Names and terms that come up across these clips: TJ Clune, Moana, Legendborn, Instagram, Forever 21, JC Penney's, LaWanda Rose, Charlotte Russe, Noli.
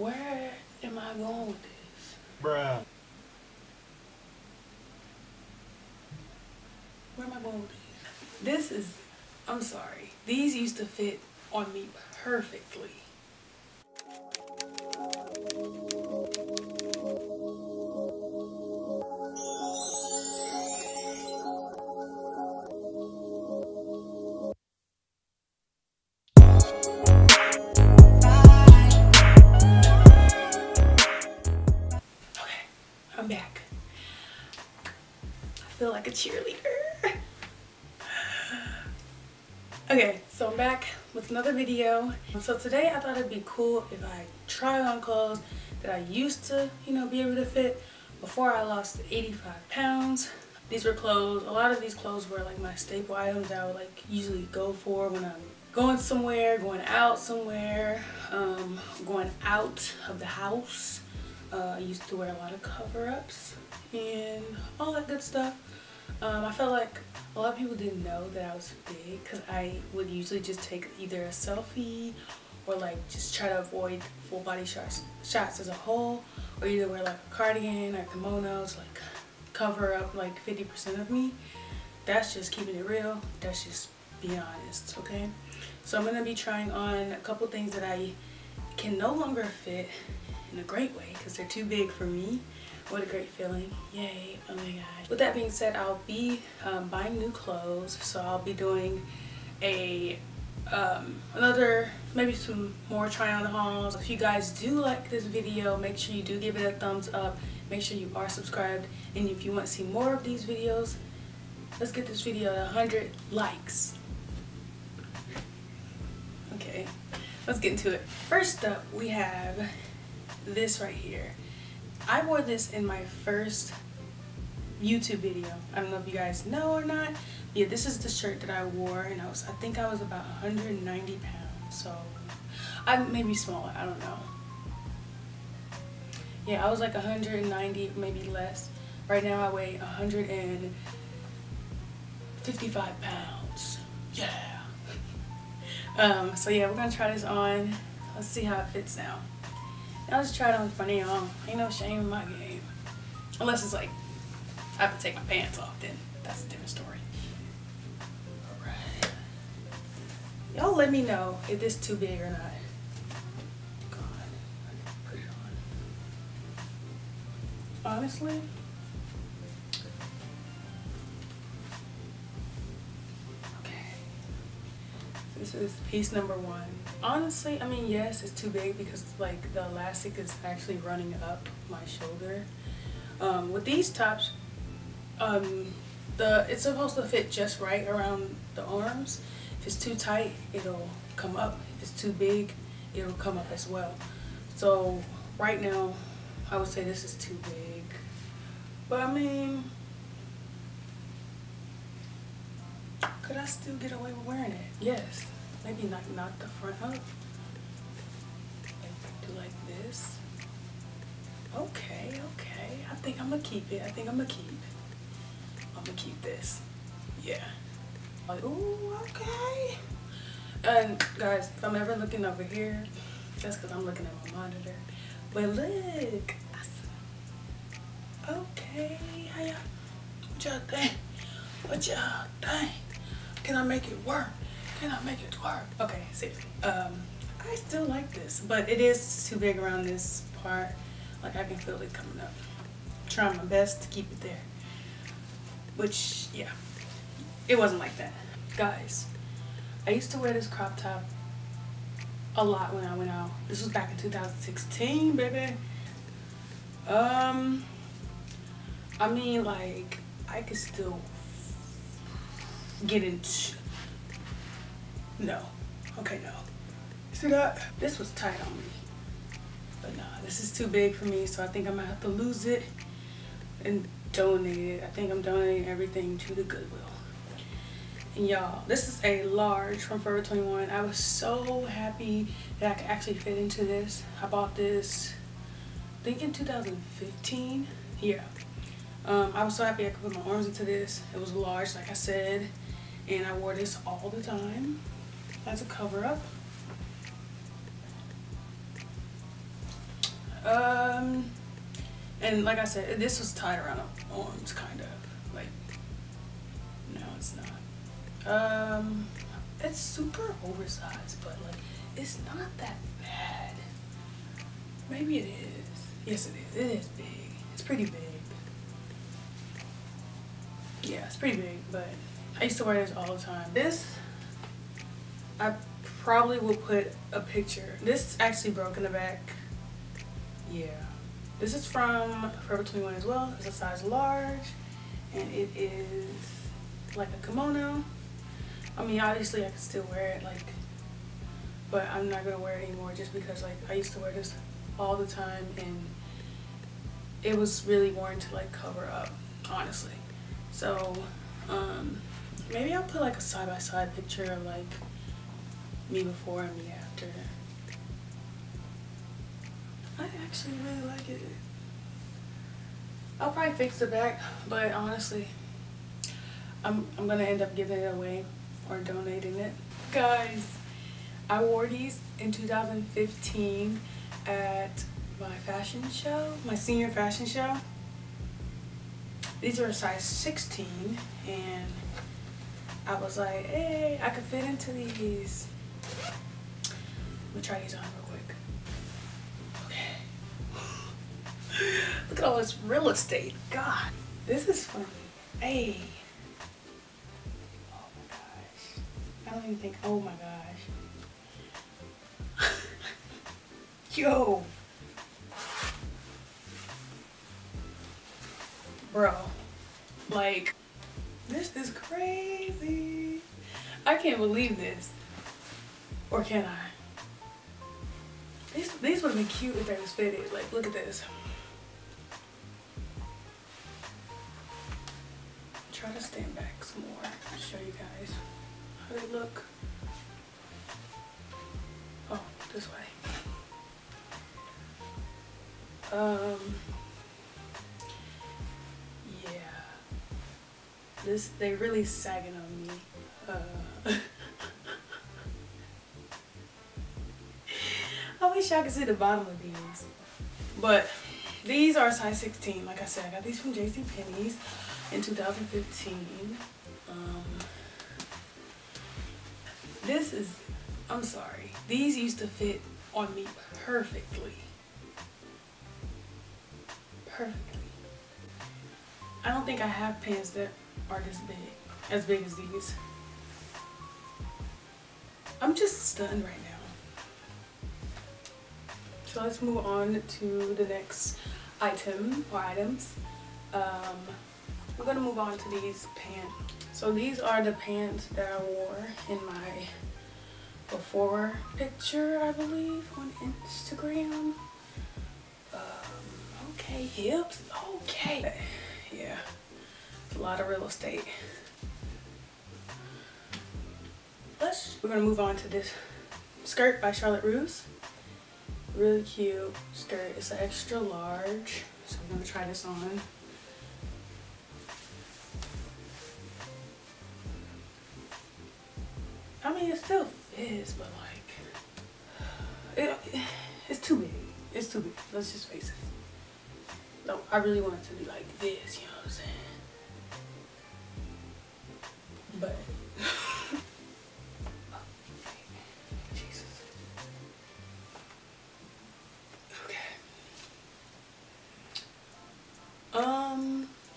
where am I going with this? Bruh. Where am I going with this? This is, I'm sorry. These used to fit on me perfectly. Feel like a cheerleader. Okay, so I'm back with another video. So today I thought it'd be cool if I try on clothes that I used to, you know, be able to fit before I lost 85 pounds. These were clothes, a lot of these clothes were like my staple items that I would like usually go for when I'm going somewhere, going out somewhere, going out of the house. I used to wear a lot of cover-ups and all that good stuff. I felt like a lot of people didn't know that I was big because I would usually just take either a selfie or like just try to avoid full body shots as a whole, or either wear like a cardigan or kimonos, like cover up like 50% of me. That's just keeping it real. That's just being honest, okay? So I'm going to be trying on a couple things that I can no longer fit in a great way because they're too big for me. What a great feeling. Yay, oh my gosh. With that being said, I'll be buying new clothes, so I'll be doing a another, maybe some more try on hauls. If you guys do like this video, make sure you do give it a thumbs up, make sure you are subscribed, and if you want to see more of these videos, let's get this video to 100 likes. Okay, let's get into it. First up, we have this right here. I wore this in my first YouTube video. I don't know if you guys know or not. Yeah, this is the shirt that I wore, and I think I was about 190 pounds, so I maybe smaller, I don't know. Yeah, I was like 190, maybe less. Right now I weigh 155 pounds. Yeah. So yeah, we're gonna try this on. Let's see how it fits now. I'll just try it on in front of y'all. Ain't no shame in my game. Unless it's like, I have to take my pants off then. That's a different story. Alright. Y'all let me know if this is too big or not. God, I didn't put it on. Honestly, this is piece number one. Honestly, I mean, yes, it's too big because like the elastic is actually running up my shoulder. With these tops, it's supposed to fit just right around the arms. If it's too tight, it'll come up. If it's too big, it'll come up as well. So right now, I would say this is too big. But I mean, could I still get away with wearing it? Yes. Maybe not the front up. Like, do like this. Okay, okay. I think I'm gonna keep it. I'm gonna keep this. Yeah. Like, ooh, okay. And guys, if I'm ever looking over here, that's because I'm looking at my monitor. But look. Okay. How y'all? What y'all think? What y'all think? Can I make it work? Can I make it work? Okay, seriously. I still like this, but it is too big around this part. Like, I can feel it coming up. I'm trying my best to keep it there. Which, yeah, it wasn't like that. Guys, I used to wear this crop top a lot when I went out. This was back in 2016, baby. I mean, like, I could still get into, no, okay, no, see that? This was tight on me, but nah, this is too big for me, so I think I'm gonna have to lose it and donate it. I think I'm donating everything to the Goodwill. And y'all, this is a large from Forever 21. I was so happy that I could actually fit into this. I bought this, I think in 2015, yeah. I was so happy I could put my arms into this. It was large, like I said, and I wore this all the time as a cover-up. And like I said, this was tied around the arms, kind of. Like, no, it's not. It's super oversized, but like, it's not that bad. Maybe it is. Yes, it is. It is big. It's pretty big. Yeah, it's pretty big, but I used to wear this all the time. This, I probably will put a picture. This actually broke in the back. Yeah. This is from Forever 21 as well. It's a size large, and it is like a kimono. I mean, obviously I can still wear it, like, but I'm not gonna wear it anymore just because, like, I used to wear this all the time, and it was really worn to, like, cover up, honestly. So maybe I'll put like a side-by-side picture of like me before and me after. I actually really like it. I'll probably fix the back, but honestly I'm gonna end up giving it away or donating it. Guys, I wore these in 2015 at my fashion show, my senior fashion show. These are a size 16, and I was like, hey, I could fit into these. Let me try these on real quick. Okay. Look at all this real estate. God, this is funny. Hey. Oh my gosh. I don't even think, oh my gosh. Yo. Bro, like, this is crazy. I can't believe this. Or can I? These would have been cute if they was fitted. Like, look at this. Try to stand back some more. I'll show you guys how they look. Oh, this way. This, they really sagging on me. I wish I could see the bottom of these. But these are size 16. Like I said, I got these from JC Penney's in 2015. This is, I'm sorry. These used to fit on me perfectly. Perfectly. I don't think I have pants that are this big as these. I'm just stunned right now. So let's move on to the next item or items. We're gonna move on to these pants. So these are the pants that I wore in my before picture, I believe, on Instagram. Okay, hips, okay. Yeah, it's a lot of real estate. We're gonna move on to this skirt by Charlotte Russe. Really cute skirt. It's an extra large, so I'm gonna try this on. I mean, it still fits, but like, it's too big. It's too big. Let's just face it. No, I really want it to be like this, you know what I'm saying? But oh, Jesus. Okay.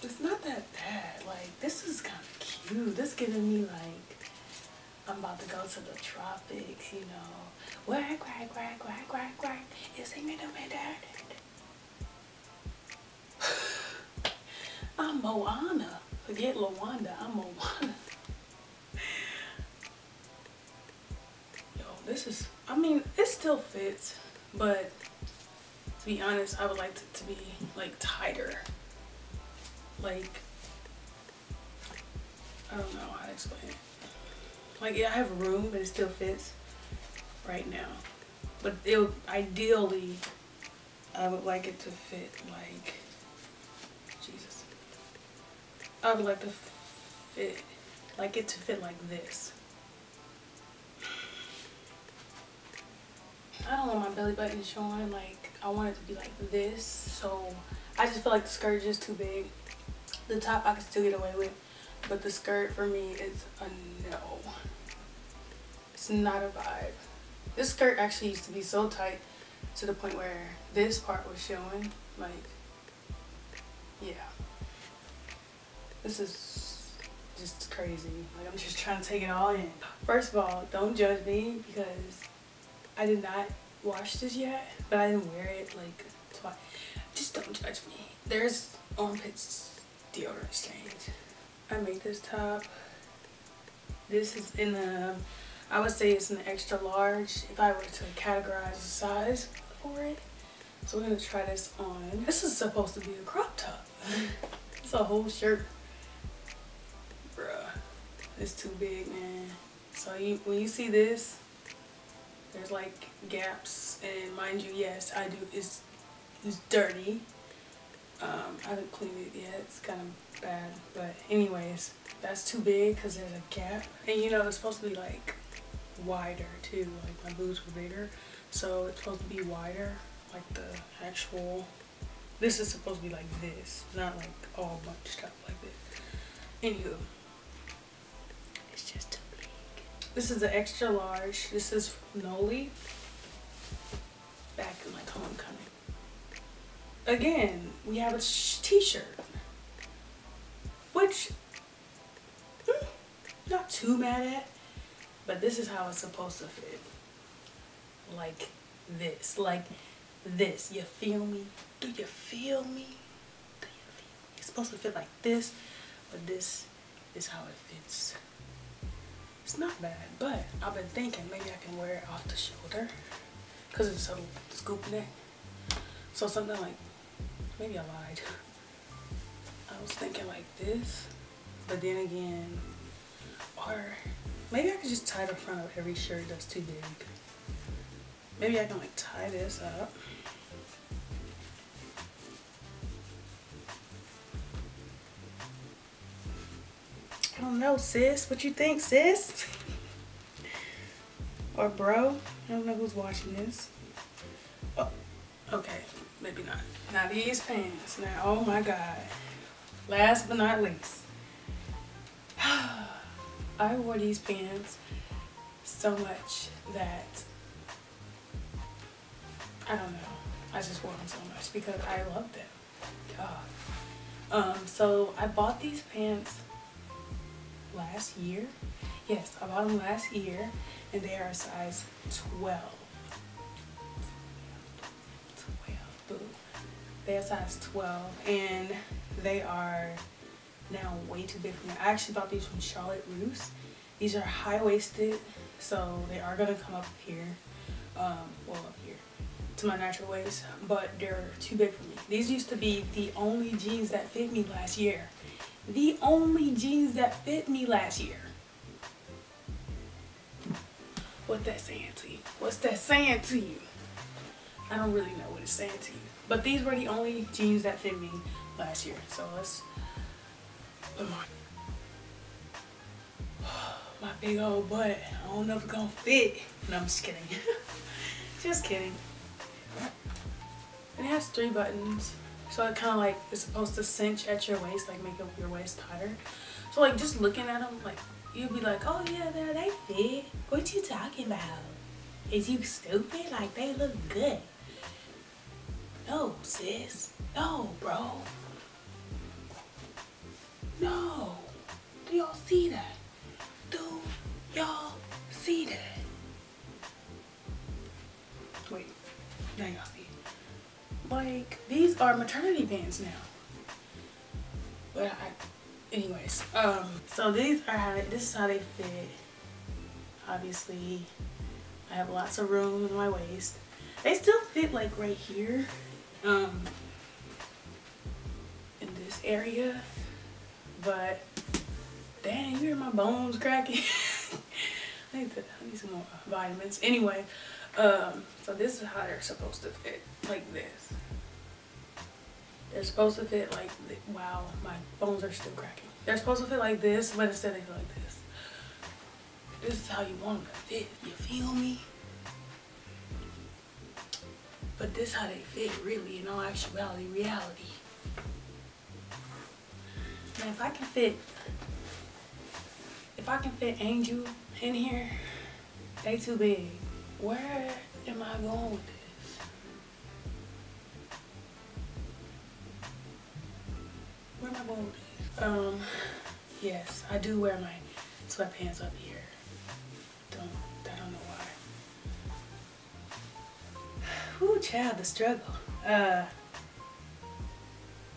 It's not that bad. Like, this is kind of cute. This is giving me like I'm about to go to the tropics, you know. Work, work, work, work, work, work. You see me do my dirt. I'm Moana. Forget Lawanda. I'm Moana. Yo, this is, I mean, it still fits, but to be honest, I would like it to be like tighter. Like, I don't know how to explain it. Like, yeah, I have room, but it still fits right now. But it would, ideally, I would like it to fit like, Jesus. I would like to fit, like it to fit like this. I don't want my belly button showing. Like, I want it to be like this, so I just feel like the skirt is just too big. The top I can still get away with, but the skirt for me is a no. It's not a vibe. This skirt actually used to be so tight to the point where this part was showing. Like, yeah. This is just crazy. Like, I'm just trying to take it all in. First of all, don't judge me because I did not wash this yet, but I didn't wear it like twice. Just don't judge me. There's armpits deodorant stains. I made this top. This is in the, I would say it's an extra large if I were to categorize the size for it. So we're gonna try this on. This is supposed to be a crop top. It's a whole shirt. Bruh, it's too big, man. So when you see this, there's like gaps, and mind you, yes, I do, it's dirty. I haven't cleaned it yet, it's kind of bad. But anyways, that's too big because there's a gap. And you know, it's supposed to be like wider too, like my boobs were bigger. So it's supposed to be wider, like the actual, this is supposed to be like this, not like all bunched up like this. Anywho, it's just too big. This is the extra large. This is from Noli. Back in like homecoming. Again, we have a t-shirt, which not too mad at, but this is how it's supposed to fit. Like this, like this. You feel me? Do you feel me? Do you feel me? It's supposed to fit like this, but this is how it fits. It's not bad, but I've been thinking maybe I can wear it off the shoulder because it's so scoop neck. So something like, maybe I lied. I was thinking like this, but then again, or maybe I could just tie the front of every shirt that's too big. Maybe I can like tie this up. I don't know, sis. What you think, sis? Or bro? I don't know who's watching this. Oh, okay, maybe not. Now these pants. Now, oh my God. Last but not least. I wore these pants so much that I don't know. I just wore them so much because I love them. So I bought these pants last year. Yes, I bought them last year, and they are a size 12. 12, boo. They are size 12, and they are now way too big for me. I actually bought these from Charlotte Russe. These are high-waisted, so they are gonna come up here, well up here to my natural waist, but they're too big for me. These used to be the only jeans that fit me last year. The only jeans that fit me last year. What's that saying to you? What's that saying to you? I don't really know what it's saying to you, but these were the only jeans that fit me last year. So let's put them on. My big old butt, I don't know if it's gonna fit. No, I'm just kidding. Just kidding. And it has 3 buttons, so it kind of like is supposed to cinch at your waist, like make your waist tighter. So like just looking at them, like you'll be like, oh yeah, they fit. What you talking about? Is you stupid? Like they look good. No, sis. No, bro. No. Do y'all see that? Do y'all see that? Wait. Now y'all see it. Like, these are maternity bands now. But anyways. So these are how, this is how they fit. Obviously, I have lots of room in my waist. They still fit like right here. In this area, but dang, you hear my bones cracking. I need some more vitamins. Anyway, so this is how they're supposed to fit, like this. They're supposed to fit like, wow, my bones are still cracking. They're supposed to fit like this, but instead they feel like this. This is how you want them to fit, you feel me? But this how they fit, really, in all actuality, reality. And if I can fit Angel in here, they too big. Where am I going with this? Where am I going with this? Yes, I do wear my sweatpants up here. I don't know why. Ooh, child, the struggle. Yeah,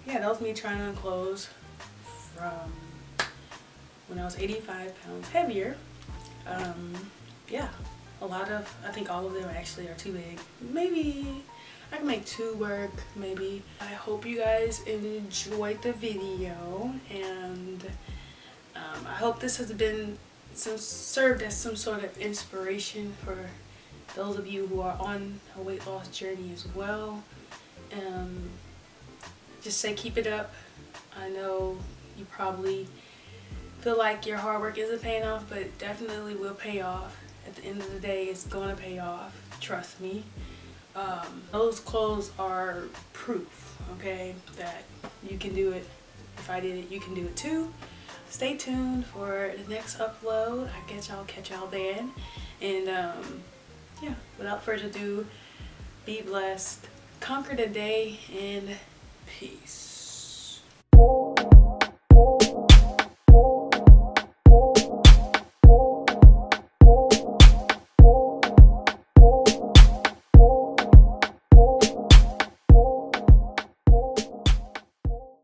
that was me trying on clothes from when I was 85 pounds heavier. Yeah, a lot of, I think all of them actually are too big. Maybe I can make two work, maybe. I hope you guys enjoyed the video, and I hope this has been served as some sort of inspiration for those of you who are on a weight loss journey as well. Just say keep it up. I know you probably feel like your hard work isn't paying off, but it definitely will pay off. At the end of the day, it's going to pay off. Trust me. Those clothes are proof, okay, that you can do it. If I did it, you can do it too. Stay tuned for the next upload. I guess y'all catch y'all then. And yeah, without further ado, be blessed, conquer the day, and peace.